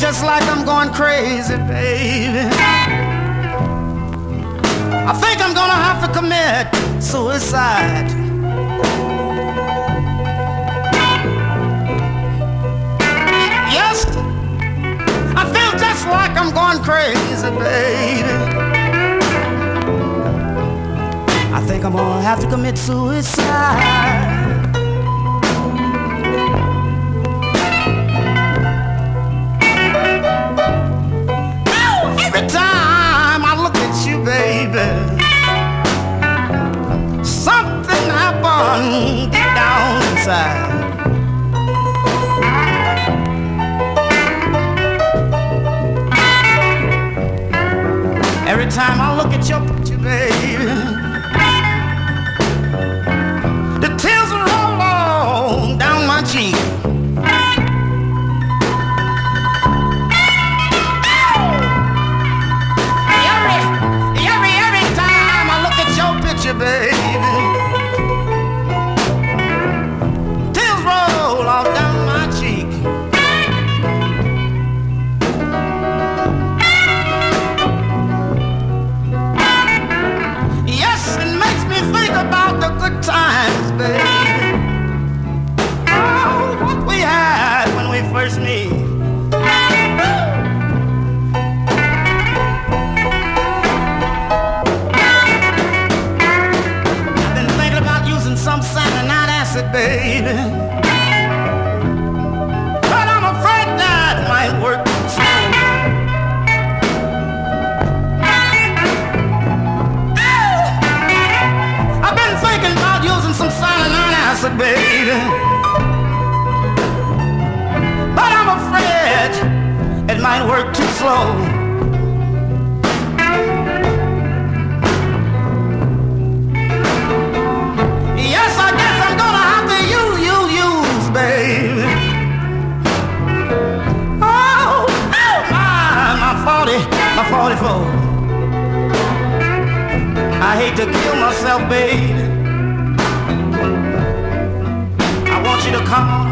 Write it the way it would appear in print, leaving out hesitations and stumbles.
just like I'm going crazy, baby. I think I'm gonna have to commit suicide. Yes, I feel just like I'm going crazy, baby. I think I'm gonna have to commit suicide. Every time I look at you, baby, something happens down inside. Every time I look at your picture, baby, the tears roll on down my cheek. Baby, tears roll all down my cheek. Yes, it makes me think about the good times, baby. Oh, what we had when we first met. Baby, but I'm afraid that might work too. Oh, I've been thinking about using some cyanide acid, baby, but I'm afraid it might work too slow. My 44. I hate to kill myself, babe. I want you to come.